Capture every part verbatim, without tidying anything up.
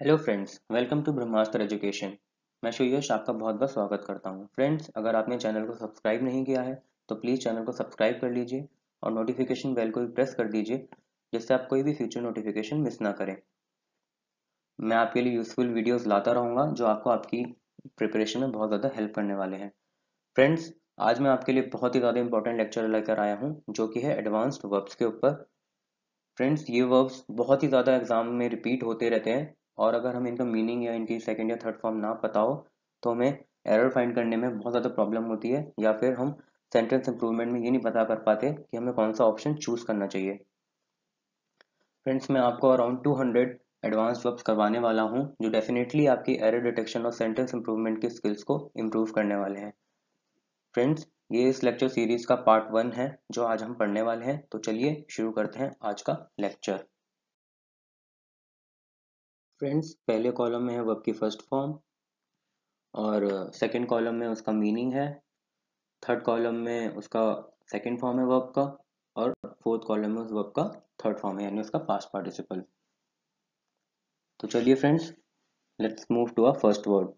Hello friends, welcome to Brahmastra education. मैं सुयश आपका बहुत बहुत स्वागत करता हूं। फ्रेंड्स, अगर आपने चैनल को सब्सक्राइब नहीं किया है तो प्लीज़ चैनल को सब्सक्राइब कर लीजिए और नोटिफिकेशन बेल को भी प्रेस कर दीजिए, जिससे आप कोई भी फ्यूचर नोटिफिकेशन मिस ना करें। मैं आपके लिए यूजफुल वीडियोज़ लाता रहूँगा जो आपको आपकी प्रिपरेशन में बहुत ज़्यादा हेल्प करने वाले हैं। फ्रेंड्स, आज मैं आपके लिए बहुत ही ज़्यादा इंपॉर्टेंट लेक्चर लेकर आया हूँ, जो कि है एडवांस्ड वर्ब्स के ऊपर। फ्रेंड्स, ये वर्ब्स बहुत ही ज़्यादा एग्जाम में रिपीट होते रहते हैं और अगर हमें इनका मीनिंग या इनकी सेकंड या थर्ड फॉर्म ना पता हो तो हमें एरर फाइंड करने में बहुत ज़्यादा प्रॉब्लम होती है, या फिर हम सेंटेंस इंप्रूवमेंट में ये नहीं पता कर पाते कि हमें कौन सा ऑप्शन चूज़ करना चाहिए। फ्रेंड्स, मैं आपको अराउंड दो सौ एडवांस वर्ब्स करवाने वाला हूँ जो डेफिनेटली आपकी एरर डिटेक्शन और सेंटेंस इंप्रूवमेंट की स्किल्स को इम्प्रूव करने वाले हैं। फ्रेंड्स, ये इस लेक्चर सीरीज़ का पार्ट वन है जो आज हम पढ़ने वाले हैं। तो चलिए शुरू करते हैं आज का लेक्चर। फ्रेंड्स, पहले कॉलम में है वर्ब की फर्स्ट फॉर्म और सेकंड कॉलम में उसका मीनिंग है, थर्ड कॉलम में उसका सेकंड फॉर्म है वर्ब का और फोर्थ कॉलम में उस वर्ब का थर्ड फॉर्म है, यानी उसका पास्ट पार्टिसिपल। तो चलिए friends, let's move to our first word.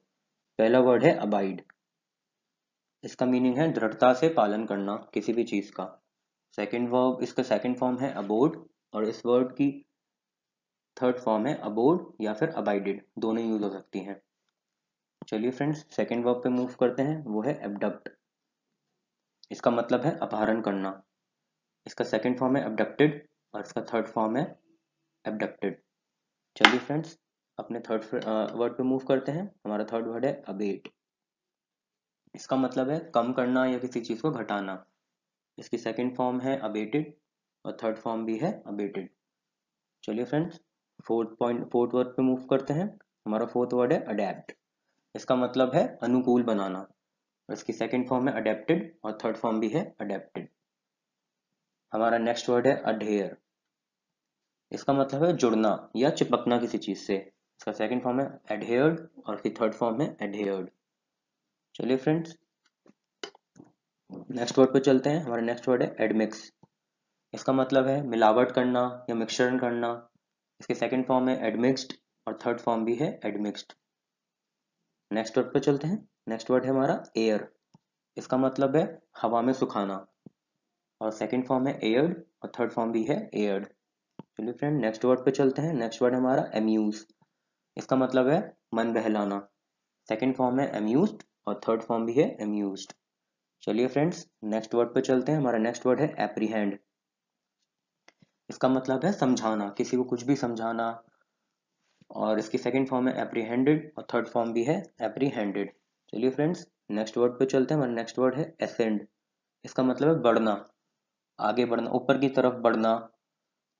पहला वर्ड है अबाइड। इसका मीनिंग है दृढ़ता से पालन करना किसी भी चीज़ का। सेकेंड वर्ब, इसका सेकेंड फॉर्म है अबोड और इस वर्ड की थर्ड फॉर्म है अबोड या फिर अबाइडेड, दोनों यूज हो सकती हैं। चलिए फ्रेंड्स, सेकेंड वर्ब पे मूव करते हैं, वो है एब्डक्ट। इसका मतलब है अपहरण करना। इसका सेकेंड फॉर्म है एब्डक्टेड और इसका थर्ड फॉर्म है एब्डक्टेड। चलिए फ्रेंड्स, अपने थर्ड वर्ड पे मूव करते हैं। हमारा थर्ड वर्ड है अबेट। इसका मतलब है कम करना या किसी चीज़ को घटाना। इसकी सेकेंड फॉर्म है अबेटेड और थर्ड फॉर्म भी है अबेटेड। चलिए friends, fourth point fourth word पे मूव करते हैं। हमारा फोर्थ वर्ड है अडेप्ट। इसका मतलब है अनुकूल बनाना। इसकी सेकंड फॉर्म है अडेप्टेड और थर्ड फॉर्म भी है अडेप्टेड। हमारा नेक्स्ट वर्ड है अडेयर। इसका मतलब है जुड़ना या चिपकना किसी चीज से। इसका सेकंड फॉर्म है एडहेयर्ड और इसकी थर्ड फॉर्म है एडहेयर्ड। चलिए फ्रेंड्स, नेक्स्ट वर्ड पे चलते हैं। हमारा नेक्स्ट वर्ड है एडमिक्स। इसका मतलब है मिलावट करना या मिक्सचर करना। इसके सेकेंड फॉर्म है एडमिक्स्ड और थर्ड फॉर्म भी है एडमिक्स्ड। नेक्स्ट वर्ड पर चलते हैं। नेक्स्ट वर्ड है हमारा एयर। इसका मतलब है हवा में सुखाना और सेकेंड फॉर्म है एयर्ड और थर्ड फॉर्म भी है एयर्ड। चलिए फ्रेंड, नेक्स्ट वर्ड पर चलते हैं। नेक्स्ट वर्ड हमारा एम्यूज। इसका मतलब है मन बहलाना। सेकेंड फॉर्म है एम्यूज्ड और थर्ड फॉर्म भी है एम्यूज्ड। चलिए फ्रेंड्स, नेक्स्ट वर्ड पर चलते हैं। हमारा नेक्स्ट वर्ड है एप्रीहेंड। इसका मतलब है समझाना, किसी को कुछ भी समझाना और इसकी सेकंड फॉर्म है एप्रीहेंडेड और थर्ड फॉर्म भी है एप्रीहेंडेड। चलिए फ्रेंड्स, नेक्स्ट वर्ड पे चलते हैं। हमारा नेक्स्ट वर्ड है एसेंड। इसका मतलब है बढ़ना, आगे बढ़ना, ऊपर की तरफ बढ़ना,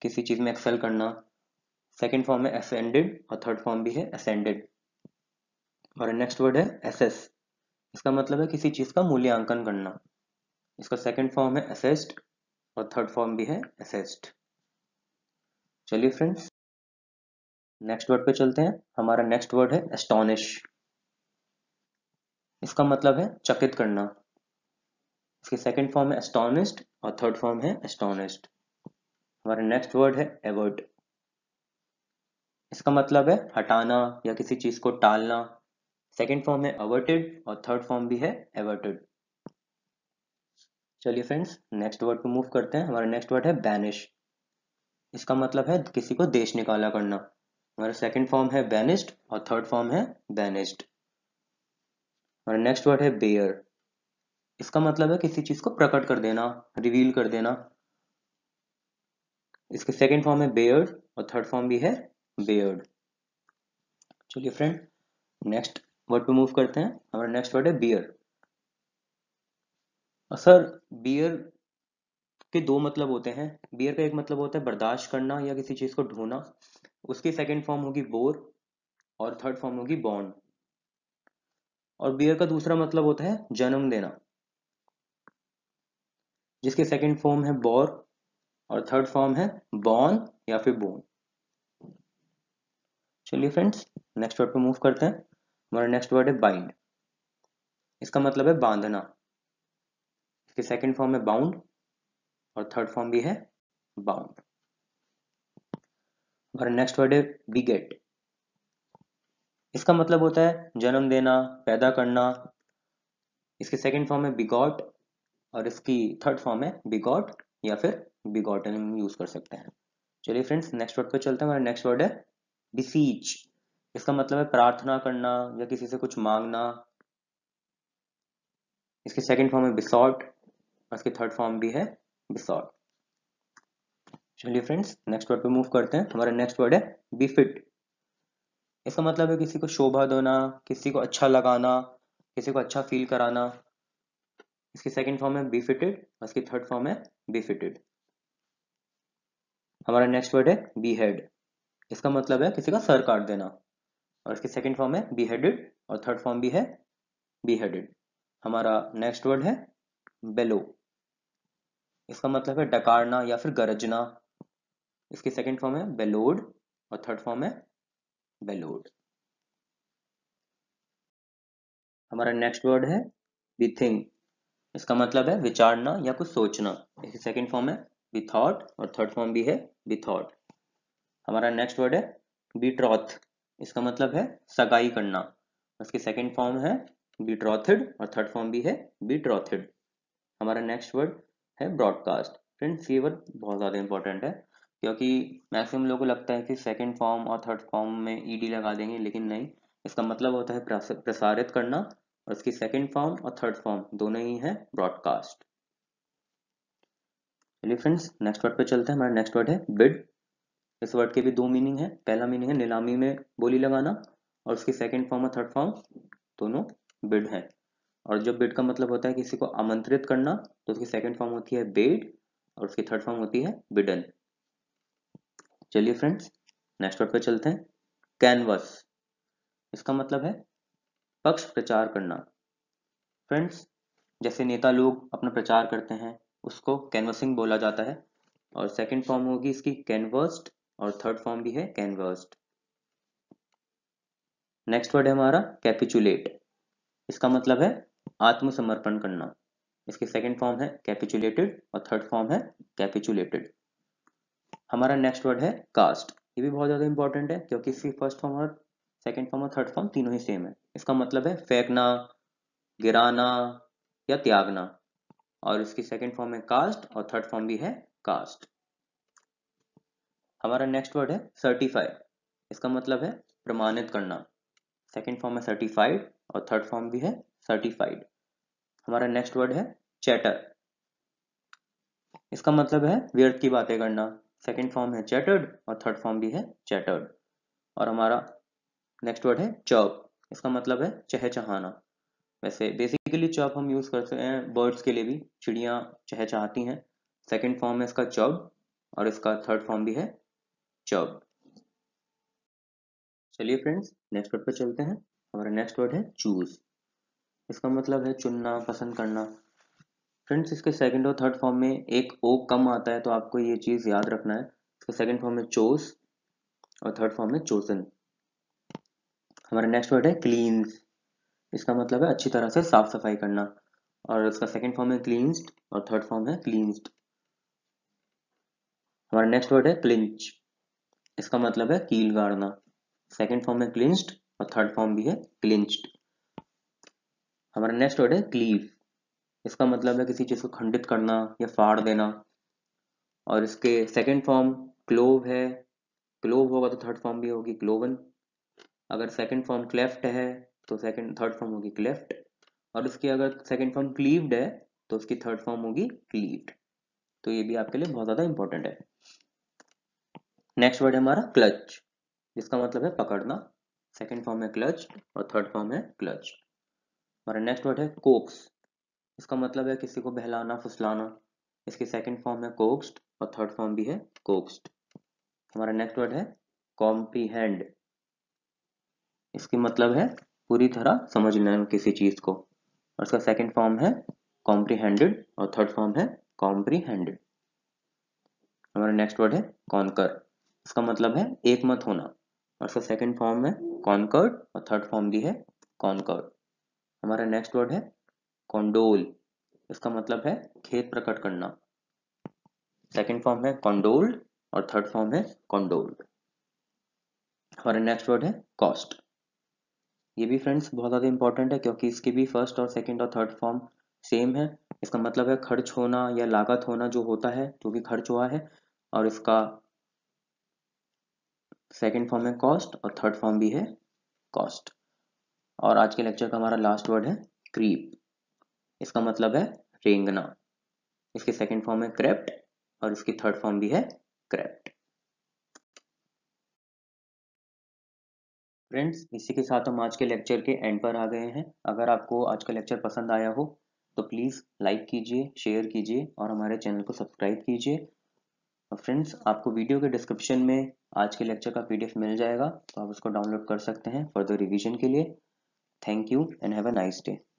किसी चीज़ में एक्सेल करना। सेकंड फॉर्म है एसेंडेड और थर्ड फॉर्म भी है एसेंडेड। और नेक्स्ट वर्ड है एसेस। इसका मतलब है किसी चीज़ का मूल्यांकन करना। इसका सेकेंड फॉर्म है एसेस्ड और थर्ड फॉर्म भी है एसेस्ड। चलिए फ्रेंड्स, नेक्स्ट वर्ड पे चलते हैं। हमारा नेक्स्ट वर्ड है एस्टोनिश। इसका मतलब है चकित करना। इसकी सेकंड फॉर्म है एस्टोनिश्ड और थर्ड फॉर्म है एस्टोनिश्ड। हमारा नेक्स्ट वर्ड है एवर्ट। इसका मतलब है हटाना या किसी चीज को टालना। सेकंड फॉर्म है अवर्टेड और थर्ड फॉर्म भी है एवर्टेड। चलिए फ्रेंड्स, नेक्स्ट वर्ड पे मूव करते हैं। हमारा नेक्स्ट वर्ड है बैनिश। इसका मतलब है किसी को देश निकाला करना। हमारा सेकंड फॉर्म है बैनिश्ड और थर्ड फॉर्म है बैनिश्ड। हमारा नेक्स्ट वर्ड है बेयर। इसका मतलब है किसी चीज को प्रकट कर देना, रिवील कर देना। इसके सेकंड फॉर्म है बेयर्ड और थर्ड फॉर्म भी है बेयर्ड। चलिए फ्रेंड, नेक्स्ट वर्ड पे मूव करते हैं। हमारा नेक्स्ट वर्ड है बियर। और सर, बियर के दो मतलब होते हैं। बियर का एक मतलब होता है बर्दाश्त करना या किसी चीज़ को ढोना। उसकी सेकंड फॉर्म होगी बोर और थर्ड फॉर्म होगी बॉन्ड। और बियर का दूसरा मतलब होता है जन्म देना, जिसके सेकंड फॉर्म है बोर और थर्ड फॉर्म है बॉर्न या फिर बोन। चलिए फ्रेंड्स, नेक्स्ट वर्ड पे मूव करते हैं। हमारा नेक्स्ट वर्ड है बाइंड। इसका मतलब है बांधना। इसके सेकेंड फॉर्म है बाउंड और थर्ड फॉर्म भी है बाउंड। और नेक्स्ट वर्ड है बिगेट। इसका मतलब होता है जन्म देना, पैदा करना। इसके सेकंड फॉर्म है बिगॉट और इसकी थर्ड फॉर्म है बिगॉट या फिर बिगॉटन, हम यूज कर सकते हैं। चलिए फ्रेंड्स नेक्स्ट वर्ड पर चलते हैं। हमारा नेक्स्ट वर्ड है बिसीच। इसका मतलब है प्रार्थना करना या किसी से कुछ मांगना। इसके सेकंड फॉर्म है बिसॉट और इसके थर्ड फॉर्म भी है बिसॉट। चलिए फ्रेंड्स नेक्स्ट वर्ड पे मूव करते हैं। हमारा नेक्स्ट वर्ड है बीफिट। इसका मतलब है किसी को शोभा देना, किसी को अच्छा लगाना, किसी को अच्छा फील कराना। इसकी सेकंड फॉर्म है बीफिटेड और इसकी थर्ड फॉर्म है बीफिटेड। हमारा नेक्स्ट वर्ड है बीहेड। इसका मतलब है किसी का सर काट देना और इसकी सेकंड फॉर्म है बीहेडेड और थर्ड फॉर्म भी है बीहेडेड। हमारा नेक्स्ट वर्ड है बेलो। इसका मतलब है डकारना या फिर गरजना। इसकी सेकंड फॉर्म है बेलोड और थर्ड फॉर्म है बेलोड। हमारा नेक्स्ट वर्ड है बीथिंग। इसका मतलब है विचारना या कुछ सोचना। इसकी सेकंड फॉर्म है बीथॉट और थर्ड फॉर्म भी है बीथॉट। हमारा नेक्स्ट वर्ड है बीट्रॉथ। इसका मतलब है सगाई करना। इसकी सेकंड फॉर्म है बीट्रॉथेड और थर्ड फॉर्म भी है बीट्रॉथेड। हमारा नेक्स्ट वर्ड है ब्रॉडकास्ट। फ्रेंड्स ये वर्ड बहुत ज़्यादा इंपॉर्टेंट है क्योंकि मैक्सिमम लोगों को लगता है कि सेकंड फॉर्म और थर्ड फॉर्म में ईडी लगा देंगे, लेकिन नहीं। इसका मतलब होता है प्रसारित करना और इसकी सेकंड फॉर्म और थर्ड फॉर्म दोनों ही है ब्रॉडकास्ट। चलिए फ्रेंड्स नेक्स्ट वर्ड पे चलते हैं। हमारा नेक्स्ट वर्ड है बिड। इस वर्ड के भी दो मीनिंग है। पहला मीनिंग है नीलामी में बोली लगाना और उसकी सेकेंड फॉर्म और थर्ड फॉर्म दोनों बिड है। और जब बिड का मतलब होता है किसी को आमंत्रित करना तो उसकी सेकंड फॉर्म होती है बेड और उसकी थर्ड फॉर्म होती है बिडन। चलिए फ्रेंड्स नेक्स्ट वर्ड पे चलते हैं। कैनवस। इसका मतलब है पक्ष प्रचार करना। फ्रेंड्स जैसे नेता लोग अपना प्रचार करते हैं उसको कैनवसिंग बोला जाता है और सेकंड फॉर्म होगी इसकी कैनवस्ड और थर्ड फॉर्म भी है कैनवस्ड। नेक्स्ट वर्ड है हमारा कैपिचुलेट। इसका मतलब है आत्मसमर्पण करना। इसकी सेकंड फॉर्म है कैपिचुलेटेड और थर्ड फॉर्म है कैपिचुलेटेड। हमारा नेक्स्ट वर्ड है कास्ट। ये भी बहुत ज़्यादा इंपॉर्टेंट है क्योंकि इसकी फर्स्ट फॉर्म और सेकंड फॉर्म और थर्ड फॉर्म तीनों ही सेम है। इसका मतलब है फेंकना, गिराना या त्यागना और इसकी सेकंड फॉर्म है कास्ट और थर्ड फॉर्म भी है कास्ट। हमारा नेक्स्ट वर्ड है सर्टिफाई। इसका मतलब है प्रमाणित करना। सेकेंड फॉर्म है सर्टिफाइड और थर्ड फॉर्म भी है सर्टिफाइड। हमारा नेक्स्ट वर्ड है चैटर। इसका मतलब है व्यर्थ की बातें करना। सेकेंड फॉर्म है चैटर्ड और थर्ड फॉर्म भी है चैटर्ड। और हमारा नेक्स्ट वर्ड है चर्प। इसका मतलब है चहचहाना। वैसे बेसिकली चर्प हम यूज करते हैं बर्ड्स के लिए भी। चिड़िया चहचहाती हैं। सेकेंड फॉर्म है इसका चर्प और इसका थर्ड फॉर्म भी है चर्प। चलिए फ्रेंड्स नेक्स्ट वर्ड पर चलते हैं। हमारा नेक्स्ट वर्ड है चूज। इसका मतलब है चुनना, पसंद करना। फ्रेंड्स इसके सेकंड और थर्ड फॉर्म में एक ओ कम आता है तो आपको ये चीज़ याद रखना है। इसका सेकंड फॉर्म है चोज और थर्ड फॉर्म है चोजन। हमारा नेक्स्ट वर्ड है क्लींस। इसका मतलब है अच्छी तरह से साफ सफाई करना और इसका सेकेंड फॉर्म है क्लींस्ड और थर्ड फॉर्म है क्लींस्ड। हमारा नेक्स्ट वर्ड है क्लिंच। इसका मतलब है कील गाड़ना। सेकेंड फॉर्म है क्लिंस्ड और थर्ड फॉर्म भी है क्लिंच्ड। हमारा नेक्स्ट वर्ड है क्लीव। इसका मतलब है किसी चीज को खंडित करना या फाड़ देना और इसके सेकेंड फॉर्म क्लोव है। क्लोव होगा तो थर्ड फॉर्म भी होगी क्लोवन। अगर सेकेंड फॉर्म क्लेफ्ट है तो सेकेंड थर्ड फॉर्म होगी क्लेफ्ट और इसकी अगर सेकेंड फॉर्म क्लीव्ड है तो उसकी थर्ड फॉर्म होगी क्लीव्ड। तो ये भी आपके लिए बहुत ज्यादा इंपॉर्टेंट है। नेक्स्ट वर्ड है हमारा क्लच। इसका मतलब है पकड़ना। सेकेंड फॉर्म है क्लच और थर्ड फॉर्म है क्लच। हमारा नेक्स्ट वर्ड है कोक्स। इसका मतलब है किसी को बहलाना, फुसलाना। इसकी सेकेंड फॉर्म है कोक्स्ड और थर्ड फॉर्म भी है कोक्स्ड। हमारा नेक्स्ट वर्ड है कॉम्प्रीहेंड। इसकी मतलब है पूरी तरह समझ लेना किसी चीज को और इसका सेकेंड फॉर्म है कॉम्प्रीहेंडेड और थर्ड फॉर्म है कॉम्प्रीहेंडेड। हमारा नेक्स्ट वर्ड है कॉन्कर। इसका मतलब है एक मत होना और इसका सेकंड फॉर्म है कॉन्कर्ड और थर्ड फॉर्म भी है कॉन्कर्ड। हमारा नेक्स्ट वर्ड है कॉन्डोल। इसका मतलब है खेद प्रकट करना। सेकंड फॉर्म है कॉन्डोल्ड और थर्ड फॉर्म है कॉन्डोल्ड। हमारा नेक्स्ट वर्ड है कॉस्ट। ये भी फ्रेंड्स बहुत ज़्यादा इंपॉर्टेंट है क्योंकि इसके भी फर्स्ट और सेकंड और थर्ड फॉर्म सेम है। इसका मतलब है खर्च होना या लागत होना जो होता है जो कि खर्च हुआ है, और इसका सेकंड फॉर्म है कॉस्ट और थर्ड फॉर्म भी है कॉस्ट। और आज के लेक्चर का हमारा लास्ट वर्ड है क्रीप, इसका मतलब है रेंगना। इसके सेकंड फॉर्म है क्रेप्ट और इसकी थर्ड फॉर्म भी है क्रेप्ट। फ्रेंड्स इसी के साथ हम आज के लेक्चर के एंड पर आ गए हैं। अगर आपको आज का लेक्चर पसंद आया हो तो प्लीज़ लाइक कीजिए, शेयर कीजिए और हमारे चैनल को सब्सक्राइब कीजिए। और फ्रेंड्स आपको वीडियो के डिस्क्रिप्शन में आज के लेक्चर का पीडीएफ मिल जाएगा, तो आप उसको डाउनलोड कर सकते हैं फर्दर रिवीजन के लिए। Thank you and have a nice day.